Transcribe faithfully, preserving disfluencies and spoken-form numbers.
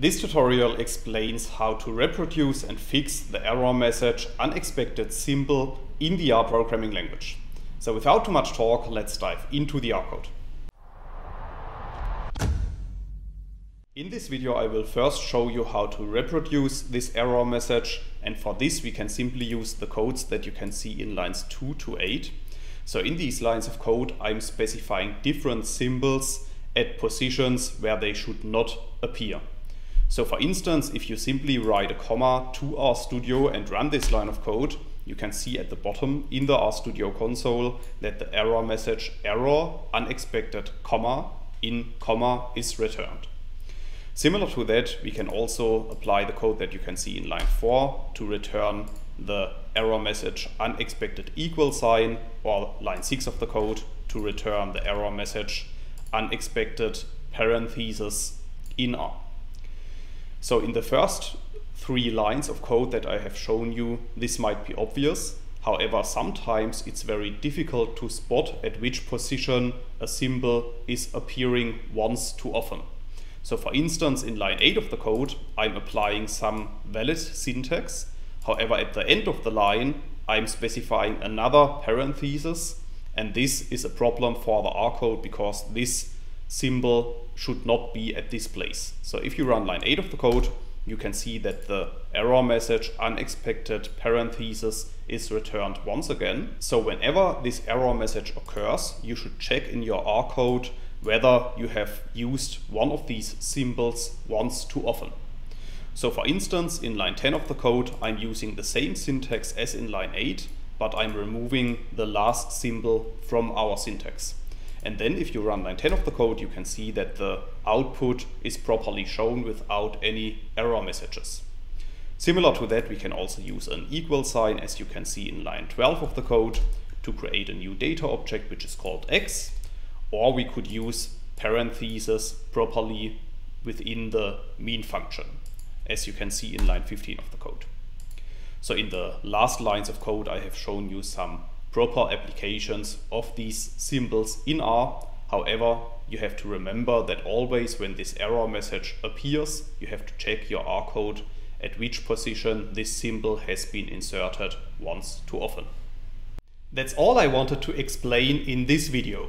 This tutorial explains how to reproduce and fix the error message unexpected symbol in the R programming language. So without too much talk, let's dive into the R code. In this video I will first show you how to reproduce this error message, and for this we can simply use the codes that you can see in lines two to eight. So in these lines of code I'm specifying different symbols at positions where they should not appear. So for instance, if you simply write a comma to RStudio and run this line of code, you can see at the bottom in the RStudio console that the error message error unexpected comma in comma is returned. Similar to that, we can also apply the code that you can see in line four to return the error message unexpected equal sign, or line six of the code to return the error message unexpected parenthesis in R. So in the first three lines of code that I have shown you, this might be obvious. However, sometimes it's very difficult to spot at which position a symbol is appearing once too often. So for instance, in line eight of the code, I'm applying some valid syntax. However, at the end of the line, I'm specifying another parenthesis, and this is a problem for the R code because this symbol should not be at this place. So if you run line eight of the code, you can see that the error message unexpected parenthesis is returned once again. So whenever this error message occurs, you should check in your R code whether you have used one of these symbols once too often. So for instance, in line ten of the code, I'm using the same syntax as in line eight, but I'm removing the last symbol from our syntax. And then if you run line ten of the code, you can see that the output is properly shown without any error messages. Similar to that, we can also use an equal sign, as you can see in line twelve of the code, to create a new data object which is called X, or we could use parentheses properly within the mean function, as you can see in line fifteen of the code. So in the last lines of code, I have shown you some proper applications of these symbols in R. However, you have to remember that always when this error message appears, you have to check your R code at which position this symbol has been inserted once too often. That's all I wanted to explain in this video.